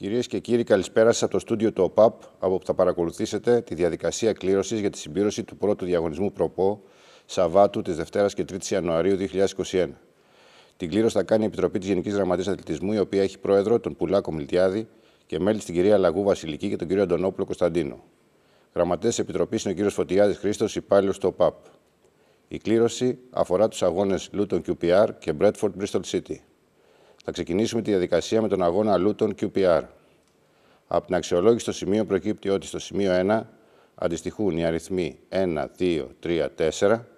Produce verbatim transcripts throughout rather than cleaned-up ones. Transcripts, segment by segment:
Κυρίες και κύριοι, καλησπέρα σας από το στούντιο του ΟΠΑΠ, από όπου θα παρακολουθήσετε τη διαδικασία κλήρωσης για τη συμπλήρωση του πρώτου διαγωνισμού ΠΡΟΠΟ Σαββάτου της Δευτέρας και τρίτης Ιανουαρίου δύο χιλιάδες είκοσι ένα. Την κλήρωση θα κάνει η Επιτροπή της Γενικής Γραμματείας Αθλητισμού, η οποία έχει πρόεδρο τον Πουλάκο Μιλτιάδη και μέλη την κυρία Λαγού Βασιλική και τον κύριο Αντωνόπουλο Κωνσταντίνο. Γραμματέας της Επιτροπής είναι ο κύριος Φωτιάδης Χρήστος, υπάλληλος του ΟΠΑΠ. Η κλήρωση αφορά τους αγώνες Luton κιου πι αρ και Bradford-Bristol City. Θα ξεκινήσουμε τη διαδικασία με τον αγώνα Luton κιου πι αρ. Από την αξιολόγηση στο σημείο προκύπτει ότι στο σημείο ένα αντιστοιχούν οι αριθμοί ένα, δύο, τρία, τέσσερα,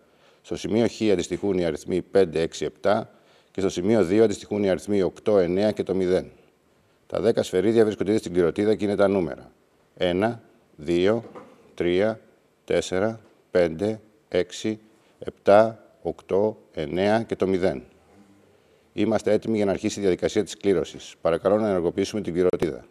στο σημείο Χ αντιστοιχούν οι αριθμοί πέντε, έξι, επτά και στο σημείο δύο αντιστοιχούν οι αριθμοί οκτώ, εννιά και το μηδέν. Τα δέκα σφαιρίδια βρίσκονται ήδη στην κληρωτίδα και είναι τα νούμερα ένα, δύο, τρία, τέσσερα, πέντε, έξι, επτά, οκτώ, εννιά και το μηδέν. Είμαστε έτοιμοι για να αρχίσει η διαδικασία της κλήρωσης. Παρακαλώ να ενεργοποιήσουμε την κληροτίδα.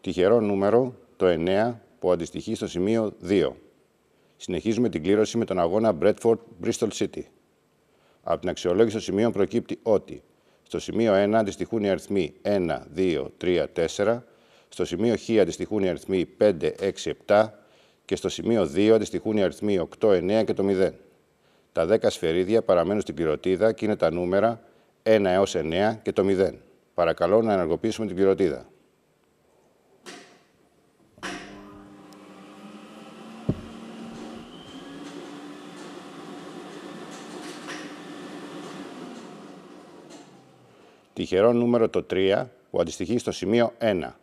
Τυχερό νούμερο, το εννιά, που αντιστοιχεί στο σημείο δύο. Συνεχίζουμε την κλήρωση με τον αγώνα Bradford-Bristol City. Από την αξιολόγηση των σημείων προκύπτει ότι στο σημείο ένα αντιστοιχούν οι αριθμοί ένα, δύο, τρία, τέσσερα, στο σημείο Χ αντιστοιχούν οι αριθμοί πέντε, έξι, επτά και στο σημείο δύο αντιστοιχούν οι αριθμοί οκτώ, εννιά και το μηδέν. Τα δέκα σφαιρίδια παραμένουν στην κληροτίδα και είναι τα νούμερα ένα έως εννιά και το μηδέν. Παρακαλώ να ενεργοποιήσουμε την κληροτίδα. Τυχερό νούμερο το τρία, που αντιστοιχεί στο σημείο ένα.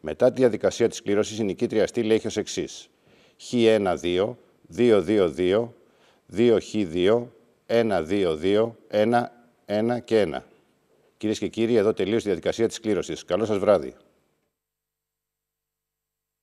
Μετά τη διαδικασία της κλήρωσης, η νικήτρια στήλη έχει ως εξής. Χ ένα, δύο, δύο, δύο, δύο, δύο, Χ δύο, ένα, δύο, δύο, ένα, ένα και ένα. Κυρίες και κύριοι, εδώ τελείωσε η διαδικασία της κλήρωσης. Καλό σας βράδυ.